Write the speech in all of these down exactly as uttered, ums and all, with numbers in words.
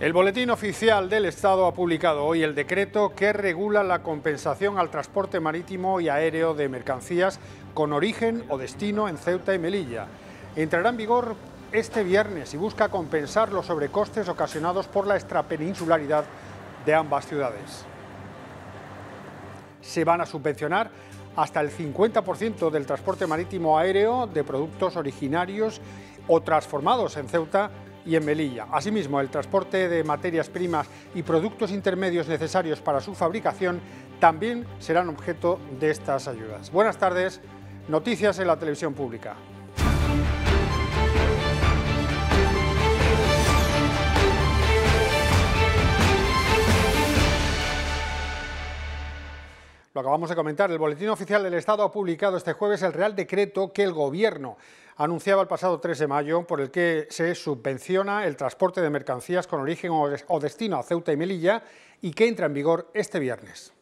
El Boletín Oficial del Estado ha publicado hoy el decreto que regula la compensación al transporte marítimo y aéreo de mercancías con origen o destino en Ceuta y Melilla. Entrará en vigor este viernes y busca compensar los sobrecostes ocasionados por la extrapeninsularidad de ambas ciudades. Se van a subvencionar hasta el cincuenta por ciento del transporte marítimo aéreo de productos originarios o transformados en Ceuta y en Melilla. Asimismo, el transporte de materias primas y productos intermedios necesarios para su fabricación también serán objeto de estas ayudas. Buenas tardes, noticias en la televisión pública. Lo acabamos de comentar, el Boletín Oficial del Estado ha publicado este jueves el Real Decreto que el Gobierno anunciaba el pasado tres de mayo, por el que se subvenciona el transporte de mercancías con origen o destino a Ceuta y Melilla y que entra en vigor este viernes.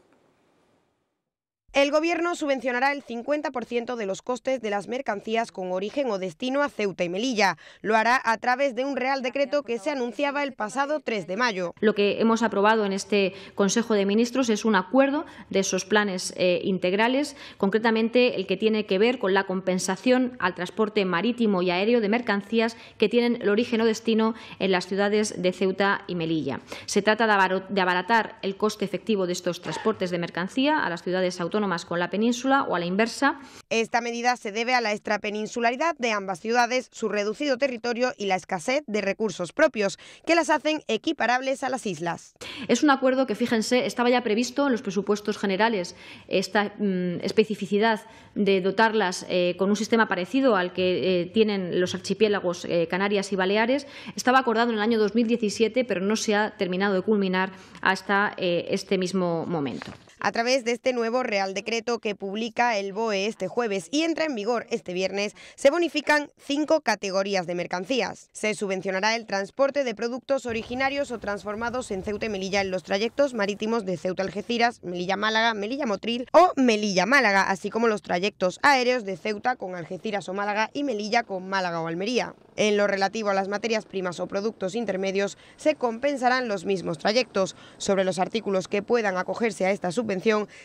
El Gobierno subvencionará el cincuenta por ciento de los costes de las mercancías con origen o destino a Ceuta y Melilla. Lo hará a través de un Real Decreto que se anunciaba el pasado tres de mayo. Lo que hemos aprobado en este Consejo de Ministros es un acuerdo de esos planes eh, integrales, concretamente el que tiene que ver con la compensación al transporte marítimo y aéreo de mercancías que tienen el origen o destino en las ciudades de Ceuta y Melilla. Se trata de abaratar el coste efectivo de estos transportes de mercancía a las ciudades autónomas con la península o a la inversa. Esta medida se debe a la extrapeninsularidad de ambas ciudades, su reducido territorio y la escasez de recursos propios, que las hacen equiparables a las islas. Es un acuerdo que, fíjense, estaba ya previsto en los presupuestos generales, esta mmm, especificidad de dotarlas eh, con un sistema parecido al que eh, tienen los archipiélagos eh, Canarias y Baleares. Estaba acordado en el año dos mil diecisiete, pero no se ha terminado de culminar hasta eh, este mismo momento. A través de este nuevo Real Decreto que publica el B O E este jueves y entra en vigor este viernes, se bonifican cinco categorías de mercancías. Se subvencionará el transporte de productos originarios o transformados en Ceuta y Melilla en los trayectos marítimos de Ceuta-Algeciras, Melilla-Málaga, Melilla-Motril o Melilla-Málaga, así como los trayectos aéreos de Ceuta con Algeciras o Málaga y Melilla con Málaga o Almería. En lo relativo a las materias primas o productos intermedios, se compensarán los mismos trayectos. Sobre los artículos que puedan acogerse a esta subvención,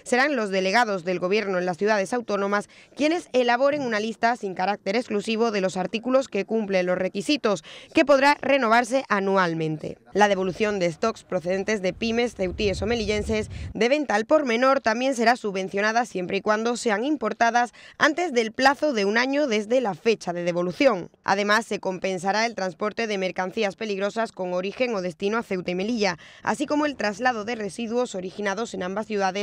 serán los delegados del Gobierno en las ciudades autónomas quienes elaboren una lista sin carácter exclusivo de los artículos que cumplen los requisitos, que podrá renovarse anualmente. La devolución de stocks procedentes de pymes, ceutíes o melillenses de venta al por menor también será subvencionada siempre y cuando sean importadas antes del plazo de un año desde la fecha de devolución. Además, se compensará el transporte de mercancías peligrosas con origen o destino a Ceuta y Melilla, así como el traslado de residuos originados en ambas ciudades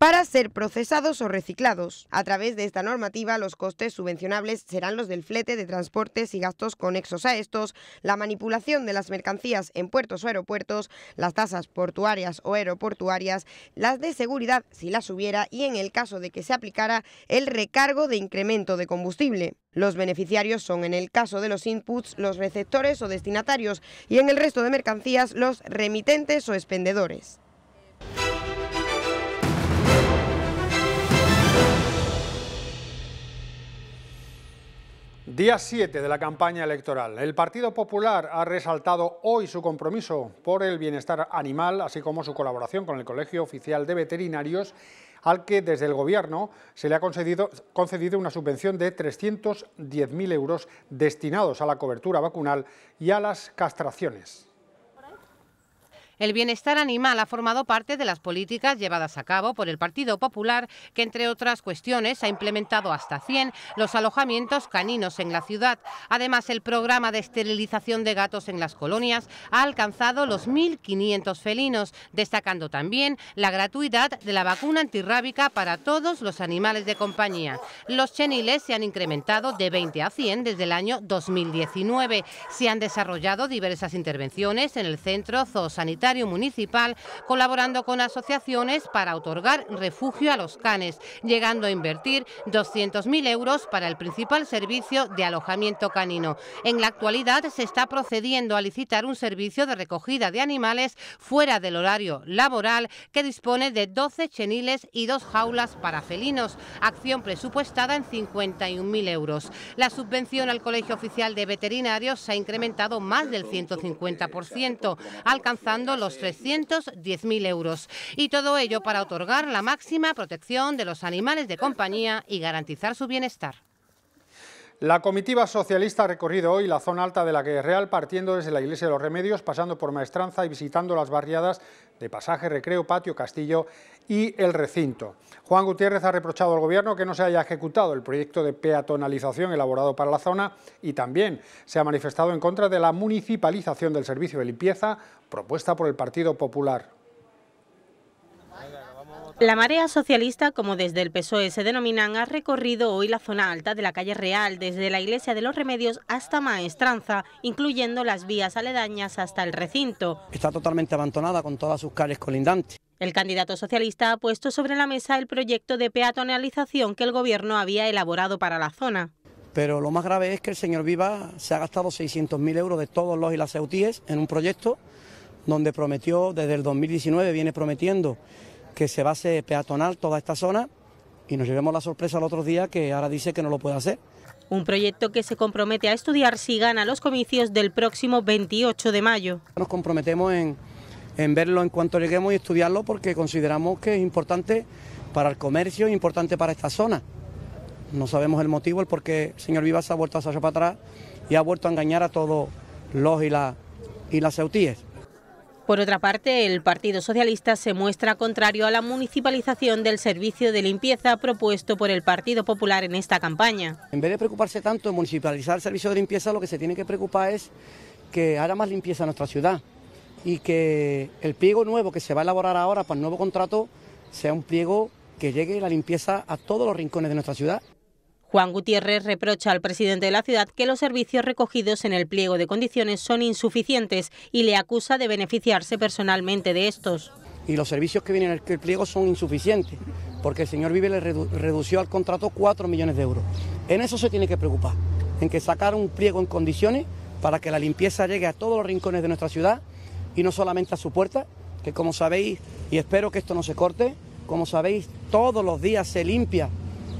para ser procesados o reciclados. A través de esta normativa, los costes subvencionables serán los del flete de transportes y gastos conexos a estos, la manipulación de las mercancías en puertos o aeropuertos, las tasas portuarias o aeroportuarias, las de seguridad si las hubiera y, en el caso de que se aplicara, el recargo de incremento de combustible. Los beneficiarios son, en el caso de los inputs, los receptores o destinatarios y en el resto de mercancías, los remitentes o expendedores. Día siete de la campaña electoral. El Partido Popular ha resaltado hoy su compromiso por el bienestar animal, así como su colaboración con el Colegio Oficial de Veterinarios, al que desde el Gobierno se le ha concedido, concedido una subvención de trescientos diez mil euros destinados a la cobertura vacunal y a las castraciones. El bienestar animal ha formado parte de las políticas llevadas a cabo por el Partido Popular, que entre otras cuestiones ha implementado hasta cien los alojamientos caninos en la ciudad. Además, el programa de esterilización de gatos en las colonias ha alcanzado los mil quinientos felinos, destacando también la gratuidad de la vacuna antirrábica para todos los animales de compañía. Los cheniles se han incrementado de veinte a cien desde el año dos mil diecinueve. Se han desarrollado diversas intervenciones en el Centro Zoosanitario sanitario municipal, colaborando con asociaciones para otorgar refugio a los canes, llegando a invertir doscientos mil euros para el principal servicio de alojamiento canino. En la actualidad se está procediendo a licitar un servicio de recogida de animales fuera del horario laboral que dispone de doce cheniles y dos jaulas para felinos, acción presupuestada en cincuenta y un mil euros. La subvención al Colegio Oficial de Veterinarios se ha incrementado más del ciento cincuenta por ciento, alcanzando los trescientos diez mil euros. Y todo ello para otorgar la máxima protección de los animales de compañía y garantizar su bienestar. La comitiva socialista ha recorrido hoy la zona alta de la Calle Real, partiendo desde la Iglesia de los Remedios, pasando por Maestranza y visitando las barriadas de Pasaje, Recreo, Patio, Castillo y El Recinto. Juan Gutiérrez ha reprochado al Gobierno que no se haya ejecutado el proyecto de peatonalización elaborado para la zona y también se ha manifestado en contra de la municipalización del servicio de limpieza propuesta por el Partido Popular. La marea socialista, como desde el P S O E se denominan, ha recorrido hoy la zona alta de la Calle Real, desde la Iglesia de los Remedios hasta Maestranza, incluyendo las vías aledañas hasta el recinto. Está totalmente abandonada con todas sus calles colindantes. El candidato socialista ha puesto sobre la mesa el proyecto de peatonalización que el Gobierno había elaborado para la zona. Pero lo más grave es que el señor Viva se ha gastado seiscientos mil euros de todos los y las ceutíes en un proyecto donde prometió, desde el dos mil diecinueve viene prometiendo, que se va a hacer peatonal toda esta zona y nos llevemos la sorpresa el otro día que ahora dice que no lo puede hacer. Un proyecto que se compromete a estudiar si gana los comicios del próximo veintiocho de mayo. Nos comprometemos en, en verlo en cuanto lleguemos y estudiarlo porque consideramos que es importante para el comercio, importante para esta zona. No sabemos el motivo, el por qué el señor Vivas ha vuelto a hacer para atrás y ha vuelto a engañar a todos los y, la, y las ceutíes. Por otra parte, el Partido Socialista se muestra contrario a la municipalización del servicio de limpieza propuesto por el Partido Popular en esta campaña. En vez de preocuparse tanto de municipalizar el servicio de limpieza, lo que se tiene que preocupar es que haya más limpieza en nuestra ciudad y que el pliego nuevo que se va a elaborar ahora para el nuevo contrato sea un pliego que llegue la limpieza a todos los rincones de nuestra ciudad. Juan Gutiérrez reprocha al presidente de la ciudad que los servicios recogidos en el pliego de condiciones son insuficientes y le acusa de beneficiarse personalmente de estos. Y los servicios que vienen en el pliego son insuficientes, porque el señor Vive le redu- redució al contrato cuatro millones de euros. En eso se tiene que preocupar, en que sacar un pliego en condiciones para que la limpieza llegue a todos los rincones de nuestra ciudad y no solamente a su puerta, que como sabéis, y espero que esto no se corte, como sabéis, todos los días se limpia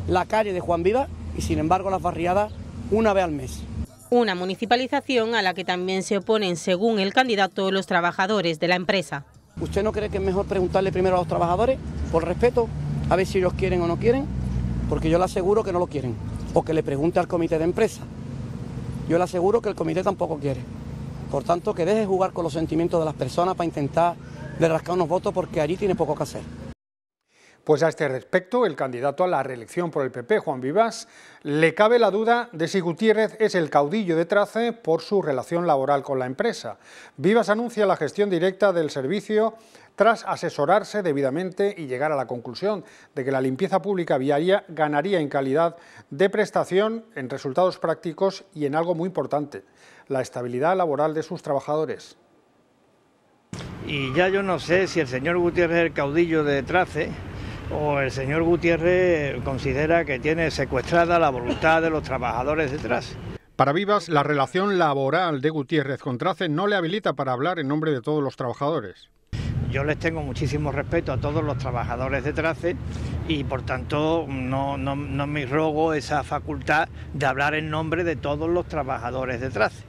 la calle de Juan Viva y sin embargo las barriadas una vez al mes. Una municipalización a la que también se oponen, según el candidato, los trabajadores de la empresa. ¿Usted no cree que es mejor preguntarle primero a los trabajadores, por respeto, a ver si ellos quieren o no quieren? Porque yo le aseguro que no lo quieren. O que le pregunte al comité de empresa. Yo le aseguro que el comité tampoco quiere. Por tanto, que deje jugar con los sentimientos de las personas para intentar de rascar unos votos porque allí tiene poco que hacer. Pues a este respecto, el candidato a la reelección por el P P, Juan Vivas, le cabe la duda de si Gutiérrez es el caudillo de Trace por su relación laboral con la empresa. Vivas anuncia la gestión directa del servicio tras asesorarse debidamente y llegar a la conclusión de que la limpieza pública viaria ganaría en calidad de prestación, en resultados prácticos y en algo muy importante, la estabilidad laboral de sus trabajadores. Y ya yo no sé si el señor Gutiérrez es el caudillo de Trace o el señor Gutiérrez considera que tiene secuestrada la voluntad de los trabajadores de Trace. Para Vivas, la relación laboral de Gutiérrez con Trace no le habilita para hablar en nombre de todos los trabajadores. Yo les tengo muchísimo respeto a todos los trabajadores de Trace y por tanto no, no, no me rogo esa facultad de hablar en nombre de todos los trabajadores de Trace.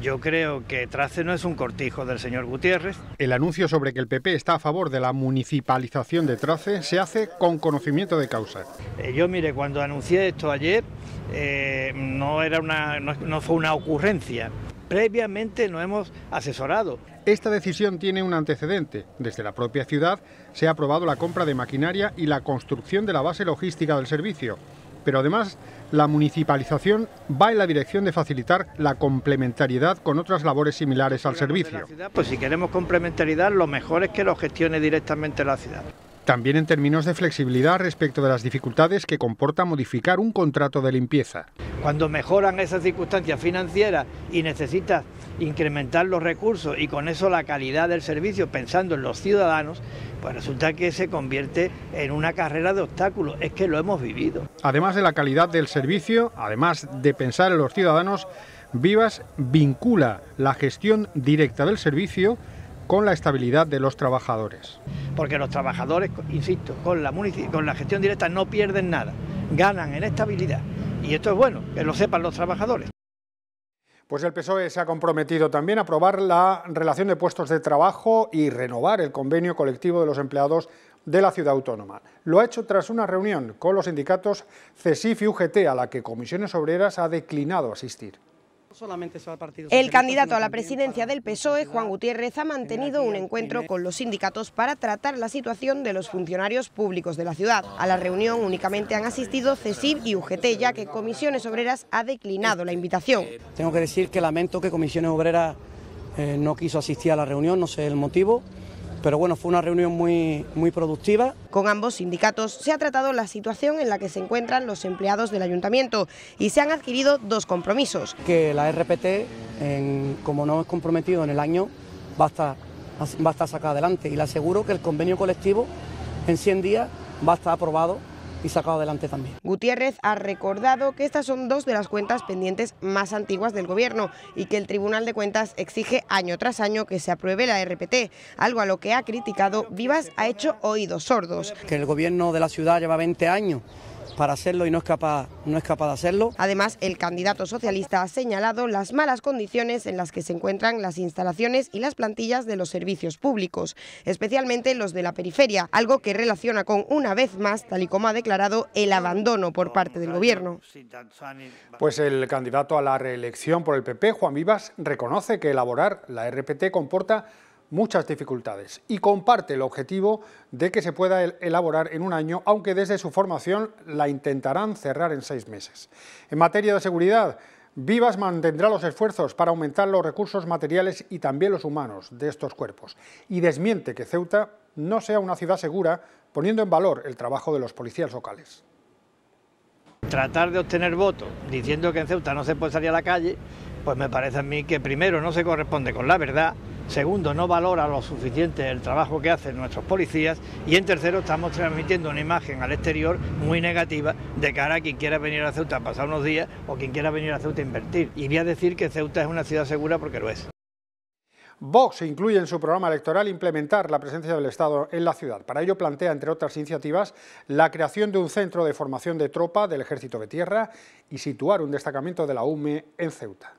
Yo creo que Trace no es un cortijo del señor Gutiérrez. El anuncio sobre que el P P está a favor de la municipalización de Trace se hace con conocimiento de causa. Eh, yo, mire, cuando anuncié esto ayer, eh, no, era una, no, no fue una ocurrencia. Previamente nos hemos asesorado. Esta decisión tiene un antecedente. Desde la propia ciudad se ha aprobado la compra de maquinaria y la construcción de la base logística del servicio. Pero además, la municipalización va en la dirección de facilitar la complementariedad con otras labores similares al servicio. Pues si queremos complementariedad, lo mejor es que lo gestione directamente la ciudad. También en términos de flexibilidad respecto de las dificultades que comporta modificar un contrato de limpieza. Cuando mejoran esas circunstancias financieras y necesitas incrementar los recursos y con eso la calidad del servicio, pensando en los ciudadanos, pues resulta que se convierte en una carrera de obstáculos. Es que lo hemos vivido. Además de la calidad del servicio, además de pensar en los ciudadanos, Vivas vincula la gestión directa del servicio con la estabilidad de los trabajadores. Porque los trabajadores, insisto, con la, con la gestión directa no pierden nada, ganan en estabilidad. Y esto es bueno, que lo sepan los trabajadores. Pues el P S O E se ha comprometido también a aprobar la relación de puestos de trabajo y renovar el convenio colectivo de los empleados de la ciudad autónoma. Lo ha hecho tras una reunión con los sindicatos CESIF y U G T, a la que Comisiones Obreras ha declinado asistir. El candidato a la presidencia del P S O E, Juan Gutiérrez, ha mantenido un encuentro con los sindicatos para tratar la situación de los funcionarios públicos de la ciudad. A la reunión únicamente han asistido CESIF y U G T, ya que Comisiones Obreras ha declinado la invitación. Tengo que decir que lamento que Comisiones Obreras eh, no quiso asistir a la reunión, no sé el motivo. Pero bueno, fue una reunión muy, muy productiva. Con ambos sindicatos se ha tratado la situación en la que se encuentran los empleados del ayuntamiento y se han adquirido dos compromisos. Que la R P T, en, como no es comprometido en el año, va a estar, va a estar sacada adelante. Y le aseguro que el convenio colectivo en cien días va a estar aprobado y sacado adelante también. Gutiérrez ha recordado que estas son dos de las cuentas pendientes más antiguas del Gobierno y que el Tribunal de Cuentas exige año tras año que se apruebe la R P T, algo a lo que ha criticado Vivas ha hecho oídos sordos. Que el Gobierno de la ciudad lleva veinte años para hacerlo y no es capaz, no es capaz de hacerlo. Además, el candidato socialista ha señalado las malas condiciones en las que se encuentran las instalaciones y las plantillas de los servicios públicos, especialmente los de la periferia, algo que relaciona con, una vez más, tal y como ha declarado, el abandono por parte del Gobierno. Pues el candidato a la reelección por el P P, Juan Vivas, reconoce que elaborar la R P T comporta muchas dificultades y comparte el objetivo de que se pueda elaborar en un año, aunque desde su formación la intentarán cerrar en seis meses. En materia de seguridad, Vivas mantendrá los esfuerzos para aumentar los recursos materiales y también los humanos de estos cuerpos y desmiente que Ceuta no sea una ciudad segura, poniendo en valor el trabajo de los policías locales. Tratar de obtener votos diciendo que en Ceuta no se puede salir a la calle, pues me parece a mí que primero no se corresponde con la verdad, segundo, no valora lo suficiente el trabajo que hacen nuestros policías y en tercero, estamos transmitiendo una imagen al exterior muy negativa de cara a quien quiera venir a Ceuta a pasar unos días o quien quiera venir a Ceuta a invertir. Y voy a decir que Ceuta es una ciudad segura porque lo es. Vox incluye en su programa electoral implementar la presencia del Estado en la ciudad. Para ello plantea, entre otras iniciativas, la creación de un centro de formación de tropa del Ejército de Tierra y situar un destacamento de la U M E en Ceuta.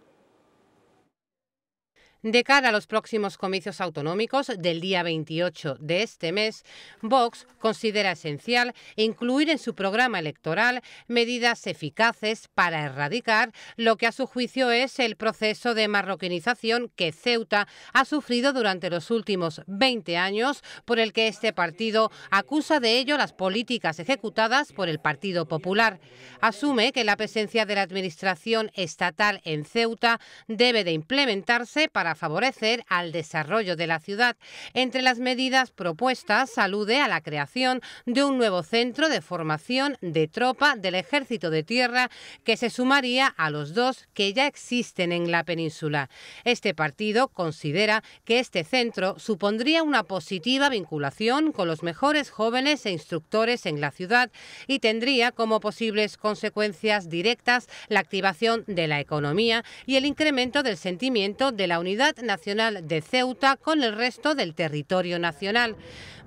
De cara a los próximos comicios autonómicos del día veintiocho de este mes, Vox considera esencial incluir en su programa electoral medidas eficaces para erradicar lo que a su juicio es el proceso de marroquinización que Ceuta ha sufrido durante los últimos veinte años, por el que este partido acusa de ello las políticas ejecutadas por el Partido Popular. Asume que la presencia de la administración estatal en Ceuta debe de implementarse para ...para favorecer al desarrollo de la ciudad. Entre las medidas propuestas alude a la creación de un nuevo centro de formación de tropa del Ejército de Tierra, que se sumaría a los dos que ya existen en la península. Este partido considera que este centro supondría una positiva vinculación con los mejores jóvenes e instructores en la ciudad y tendría como posibles consecuencias directas la activación de la economía y el incremento del sentimiento de la unidad nacional de Ceuta con el resto del territorio nacional.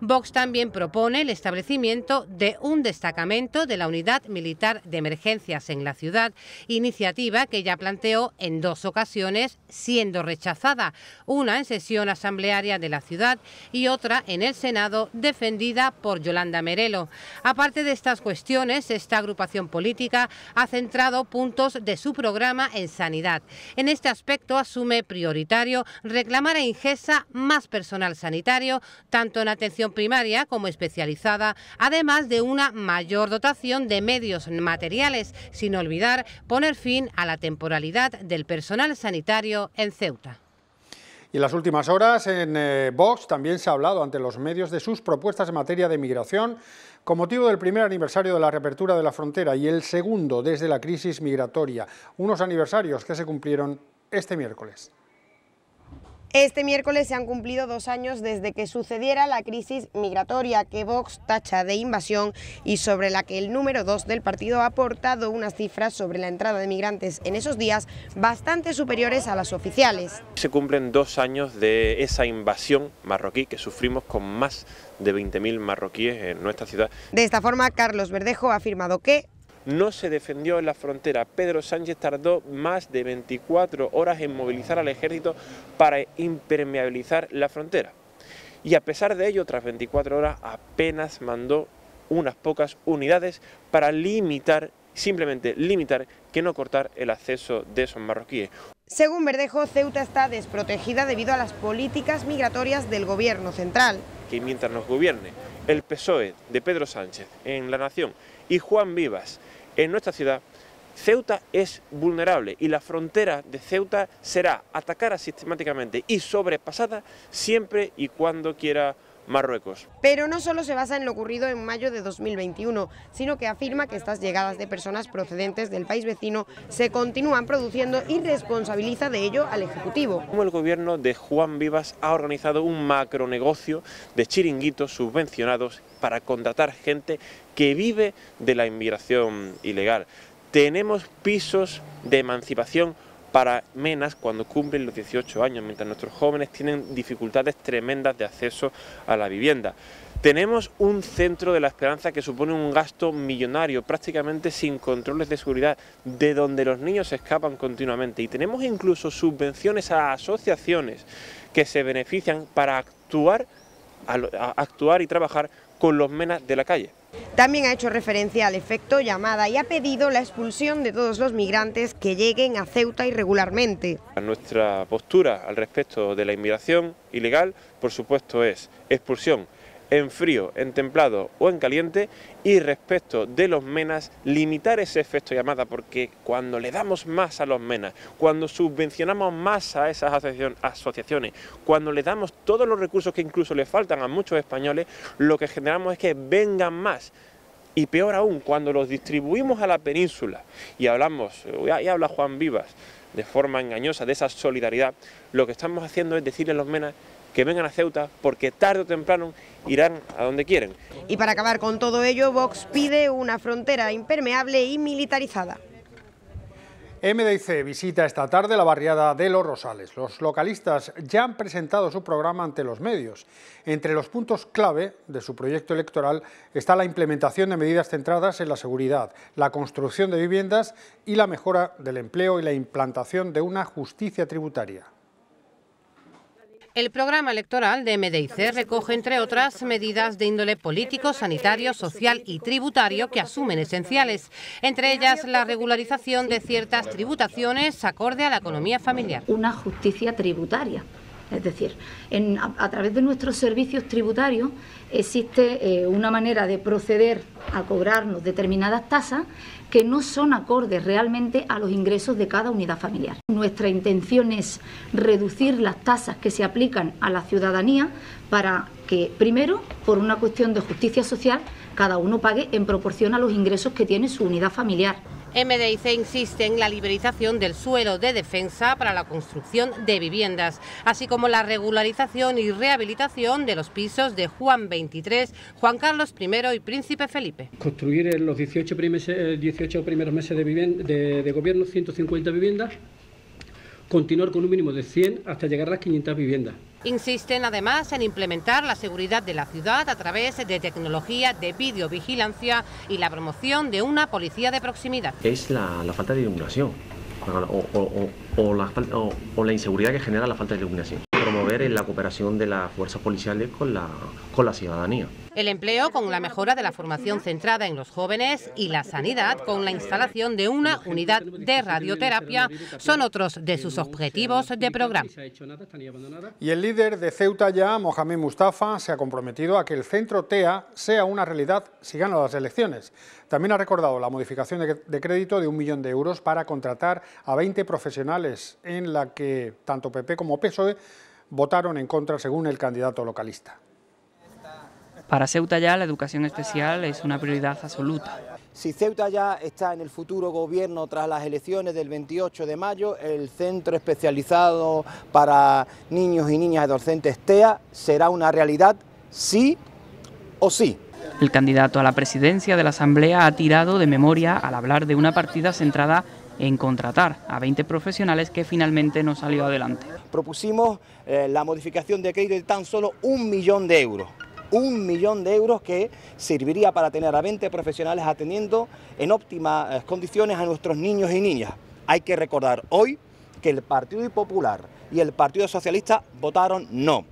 Vox también propone el establecimiento de un destacamento de la Unidad Militar de Emergencias en la ciudad, iniciativa que ya planteó en dos ocasiones siendo rechazada, una en sesión asamblearia de la ciudad y otra en el Senado defendida por Yolanda Merelo. Aparte de estas cuestiones, esta agrupación política ha centrado puntos de su programa en sanidad. En este aspecto asume prioritario reclamar a Ingesa más personal sanitario, tanto en atención primaria como especializada, además de una mayor dotación de medios materiales, sin olvidar poner fin a la temporalidad del personal sanitario en Ceuta. Y en las últimas horas en eh, Vox también se ha hablado ante los medios de sus propuestas en materia de migración con motivo del primer aniversario de la reapertura de la frontera y el segundo desde la crisis migratoria, unos aniversarios que se cumplieron este miércoles. Este miércoles se han cumplido dos años desde que sucediera la crisis migratoria que Vox tacha de invasión y sobre la que el número dos del partido ha aportado unas cifras sobre la entrada de migrantes en esos días bastante superiores a las oficiales. Se cumplen dos años de esa invasión marroquí que sufrimos con más de veinte mil marroquíes en nuestra ciudad. De esta forma, Carlos Verdejo ha afirmado que no se defendió en la frontera. Pedro Sánchez tardó más de veinticuatro horas en movilizar al ejército para impermeabilizar la frontera. Y a pesar de ello, tras veinticuatro horas, apenas mandó unas pocas unidades para limitar, simplemente limitar, que no cortar el acceso de esos marroquíes. Según Verdejo, Ceuta está desprotegida debido a las políticas migratorias del gobierno central. Que mientras nos gobierne el P S O E de Pedro Sánchez en La Nación y Juan Vivas en nuestra ciudad, Ceuta es vulnerable y la frontera de Ceuta será atacada sistemáticamente y sobrepasada siempre y cuando quiera Marruecos. Pero no solo se basa en lo ocurrido en mayo de dos mil veintiuno, sino que afirma que estas llegadas de personas procedentes del país vecino se continúan produciendo y responsabiliza de ello al Ejecutivo. Como el gobierno de Juan Vivas ha organizado un macronegocio de chiringuitos subvencionados para contratar gente que vive de la inmigración ilegal. Tenemos pisos de emancipación para menas cuando cumplen los dieciocho años, mientras nuestros jóvenes tienen dificultades tremendas de acceso a la vivienda. Tenemos un centro de la esperanza que supone un gasto millonario, prácticamente sin controles de seguridad, de donde los niños se escapan continuamente. Y tenemos incluso subvenciones a asociaciones que se benefician para actuar, a, a actuar y trabajar con los menas de la calle. También ha hecho referencia al efecto llamada y ha pedido la expulsión de todos los migrantes que lleguen a Ceuta irregularmente. Nuestra postura al respecto de la inmigración ilegal, por supuesto, es expulsión en frío, en templado o en caliente, y respecto de los menas, limitar ese efecto llamada, porque cuando le damos más a los menas, cuando subvencionamos más a esas asociaciones, cuando le damos todos los recursos que incluso le faltan a muchos españoles, lo que generamos es que vengan más. Y peor aún, cuando los distribuimos a la península y hablamos, y habla Juan Vivas de forma engañosa de esa solidaridad, lo que estamos haciendo es decirle a los menas que vengan a Ceuta, porque tarde o temprano irán a donde quieren. Y para acabar con todo ello, Vox pide una frontera impermeable y militarizada. M D I C visita esta tarde la barriada de Los Rosales. Los localistas ya han presentado su programa ante los medios. Entre los puntos clave de su proyecto electoral está la implementación de medidas centradas en la seguridad, la construcción de viviendas y la mejora del empleo y la implantación de una justicia tributaria. El programa electoral de M D I C recoge, entre otras, medidas de índole político, sanitario, social y tributario que asumen esenciales, entre ellas la regularización de ciertas tributaciones acorde a la economía familiar. Una justicia tributaria, es decir, en, a, a través de nuestros servicios tributarios existe eh, una manera de proceder a cobrarnos determinadas tasas que no son acordes realmente a los ingresos de cada unidad familiar. Nuestra intención es reducir las tasas que se aplican a la ciudadanía para que, primero, por una cuestión de justicia social, cada uno pague en proporción a los ingresos que tiene su unidad familiar. M D I C insiste en la liberalización del suelo de defensa para la construcción de viviendas, así como la regularización y rehabilitación de los pisos de Juan veintitrés, Juan Carlos primero y Príncipe Felipe. Construir en los dieciocho, primeros, dieciocho primeros meses de, vivienda, de, de gobierno ciento cincuenta viviendas, continuar con un mínimo de cien hasta llegar a las quinientas viviendas. Insisten además en implementar la seguridad de la ciudad a través de tecnología de videovigilancia y la promoción de una policía de proximidad. Es la, la falta de iluminación o, o, o, o, la, o, o la inseguridad que genera la falta de iluminación. Promover la cooperación de las fuerzas policiales con la, con la ciudadanía. El empleo con la mejora de la formación centrada en los jóvenes y la sanidad con la instalación de una unidad de radioterapia son otros de sus objetivos de programa. Y el líder de Ceuta ya, Mohamed Mustafa, se ha comprometido a que el centro TEA sea una realidad si gana las elecciones. También ha recordado la modificación de crédito de un millón de euros para contratar a veinte profesionales en la que tanto P P como P S O E votaron en contra, según el candidato localista. Para Ceuta Ya, la educación especial es una prioridad absoluta. Si Ceuta Ya está en el futuro gobierno tras las elecciones del veintiocho de mayo, el centro especializado para niños y niñas adolescentes TEA será una realidad sí o sí. El candidato a la presidencia de la Asamblea ha tirado de memoria al hablar de una partida centrada en contratar a veinte profesionales que finalmente no salió adelante. Propusimos eh, la modificación de crédito de tan solo un millón de euros. Un millón de euros que serviría para tener a veinte profesionales atendiendo en óptimas condiciones a nuestros niños y niñas. Hay que recordar hoy que el Partido Popular y el Partido Socialista votaron no.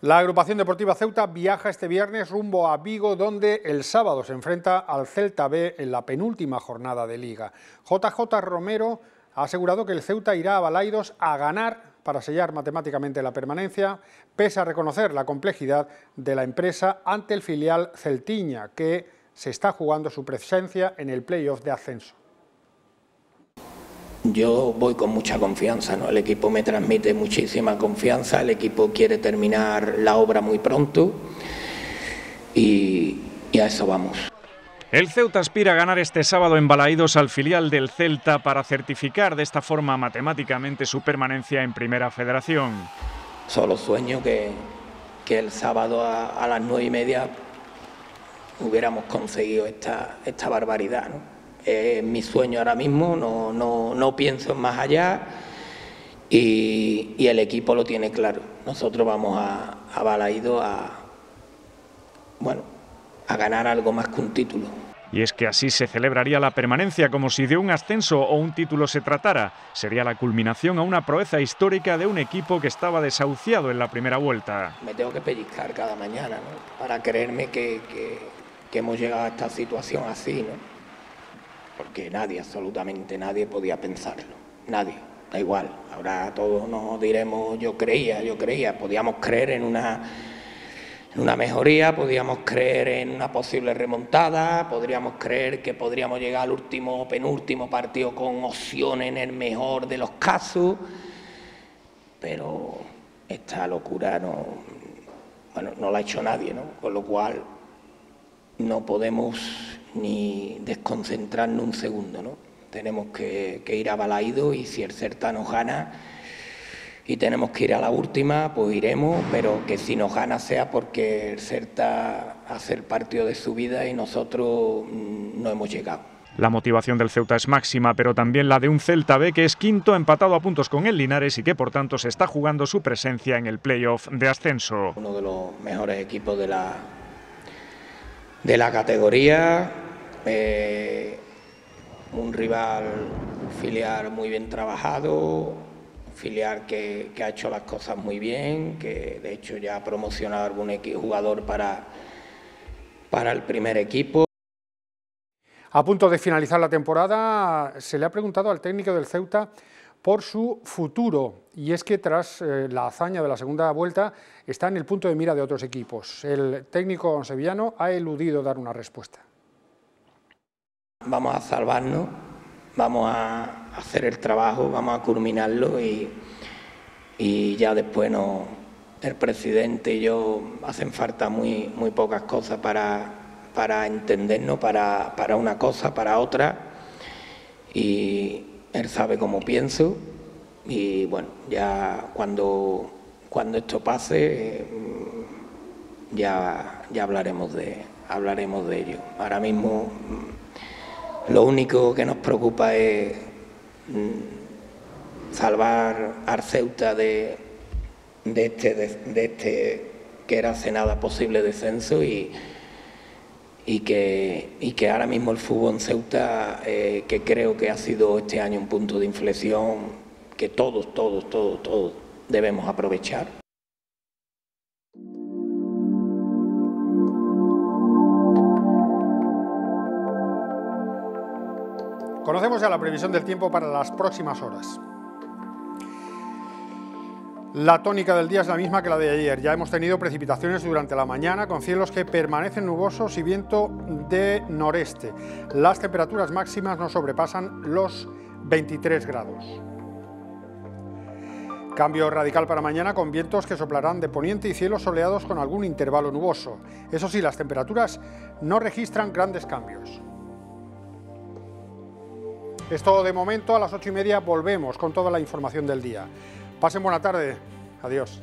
La agrupación deportiva Ceuta viaja este viernes rumbo a Vigo, donde el sábado se enfrenta al Celta B en la penúltima jornada de Liga. J J Romero ha asegurado que el Ceuta irá a Balaidos a ganar para sellar matemáticamente la permanencia, pese a reconocer la complejidad de la empresa ante el filial Celtiña, que se está jugando su presencia en el playoff de ascenso. Yo voy con mucha confianza, ¿no? El equipo me transmite muchísima confianza, el equipo quiere terminar la obra muy pronto y, y a eso vamos. El Ceuta aspira a ganar este sábado en Balaidos al filial del Celta para certificar de esta forma matemáticamente su permanencia en Primera Federación. Solo sueño que, que el sábado a, a las nueve y media hubiéramos conseguido esta, esta barbaridad, ¿no? Es mi sueño ahora mismo, no, no, no pienso más allá y, y el equipo lo tiene claro. Nosotros vamos a, a Balaidos a, bueno, a ganar algo más que un título. Y es que así se celebraría la permanencia, como si de un ascenso o un título se tratara. Sería la culminación a una proeza histórica de un equipo que estaba desahuciado en la primera vuelta. Me tengo que pellizcar cada mañana, ¿no?, para creerme que, que, que hemos llegado a esta situación así, ¿no?, porque nadie, absolutamente nadie podía pensarlo, nadie, da igual, ahora todos nos diremos yo creía, yo creía, podíamos creer en una, en una mejoría, podíamos creer en una posible remontada, podríamos creer que podríamos llegar al último o penúltimo partido con opciones en el mejor de los casos, pero esta locura no, bueno, no la ha hecho nadie, ¿no?, con lo cual no podemos ni desconcentrarnos un segundo, ¿no? Tenemos que, que ir a Balaidos y si el Celta nos gana y tenemos que ir a la última, pues iremos, pero que si nos gana sea porque el Celta hace el partido de su vida y nosotros no hemos llegado. La motivación del Ceuta es máxima, pero también la de un Celta B que es quinto, empatado a puntos con el Linares y que por tanto se está jugando su presencia en el playoff de ascenso. Uno de los mejores equipos de la de la categoría, eh, un rival filial muy bien trabajado, filial que, que ha hecho las cosas muy bien, que de hecho ya ha promocionado a algún jugador para, para el primer equipo. A punto de finalizar la temporada, se le ha preguntado al técnico del Ceuta por su futuro, y es que tras eh, la hazaña de la segunda vuelta está en el punto de mira de otros equipos. El técnico sevillano ha eludido dar una respuesta. Vamos a salvarnos, vamos a hacer el trabajo, vamos a culminarlo y, y ya después no, el presidente y yo hacen falta muy, muy pocas cosas para, para entendernos, para, para una cosa, para otra, y él sabe cómo pienso y bueno, ya cuando, cuando esto pase ya, ya hablaremos de, hablaremos de ello. Ahora mismo lo único que nos preocupa es salvar al Ceuta de, de, este, de, de este que era hace nada posible descenso y, Y que, y que ahora mismo el fútbol en Ceuta, eh, que creo que ha sido este año un punto de inflexión que todos, todos, todos, todos debemos aprovechar. Conocemos ya la previsión del tiempo para las próximas horas. La tónica del día es la misma que la de ayer. Ya hemos tenido precipitaciones durante la mañana con cielos que permanecen nubosos y viento de noreste. Las temperaturas máximas no sobrepasan los veintitrés grados. Cambio radical para mañana con vientos que soplarán de poniente y cielos soleados con algún intervalo nuboso. Eso sí, las temperaturas no registran grandes cambios. Es todo de momento. A las ocho y media volvemos con toda la información del día. Pasen buena tarde. Adiós.